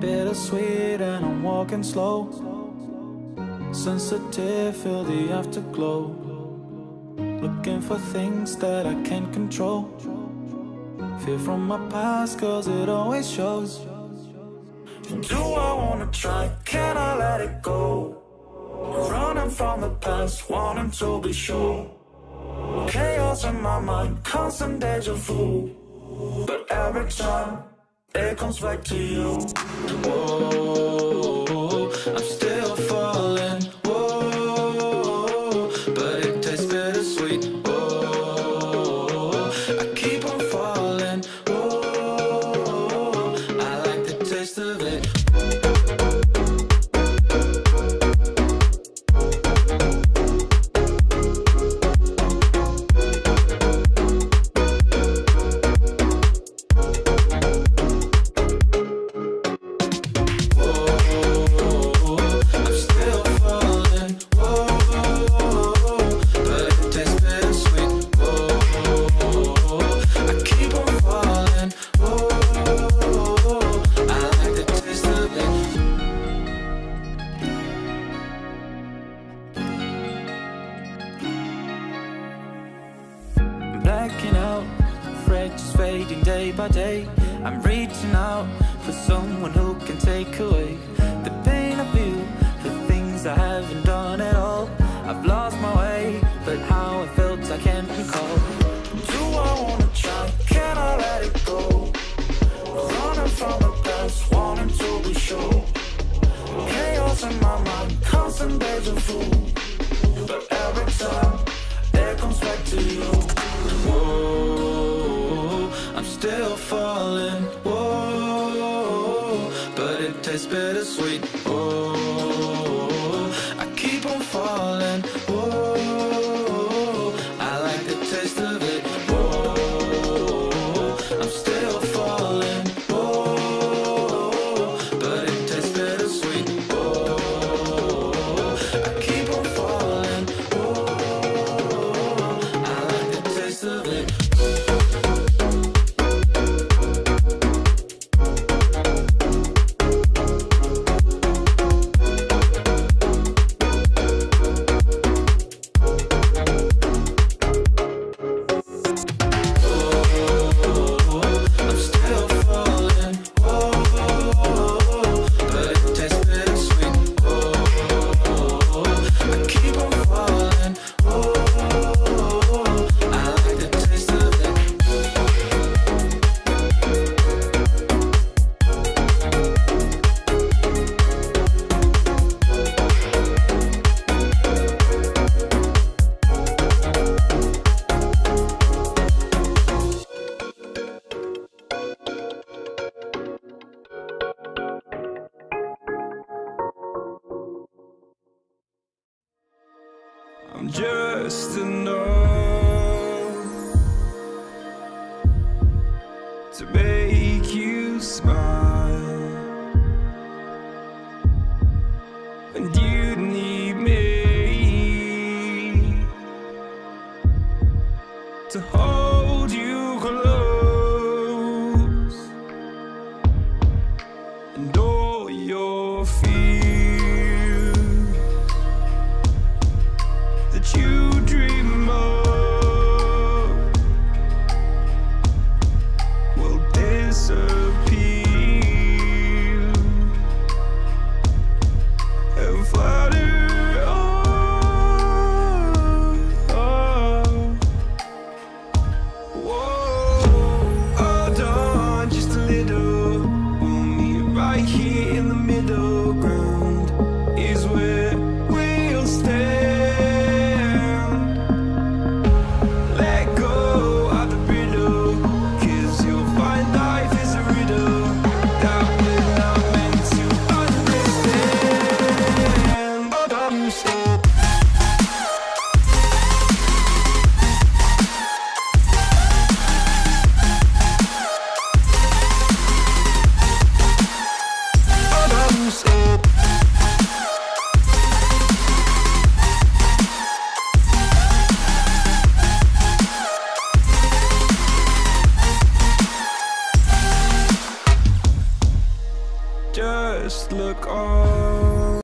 bittersweet and I'm walking slow. Sensitive, feel the afterglow. Looking for things that I can't control. Fear from my past, cause it always shows. Do I wanna try? Can I let it go? Running from the past, wanting to be sure. Chaos in my mind, constant deja vu. But every time, it comes back to you. Whoa, I'm still falling. Whoa, but it tastes bittersweet. Whoa, I keep on falling. Whoa, I like the taste of it. Blacking out, freckles fading day by day. I'm reaching out for someone who can take away the pain I feel, the things I haven't done at all. I've lost my way, but how I felt I can't recall. Do I wanna try? Can I let it go? Running from the past, wanting to be sure. Chaos in my mind, constant deja vu. But every time, it comes back to you. Whoa, I'm still falling. Whoa, but it tastes bittersweet. Whoa, I keep on falling. Whoa, I like the taste of it. Whoa, I'm still falling. Whoa, but it tastes bittersweet. Whoa, I keep on falling. Whoa, I like the taste of it. I'm just enough to make you smile, and you need me to hold you close, and all your fears you dream of will disappear and flutter off. just look on.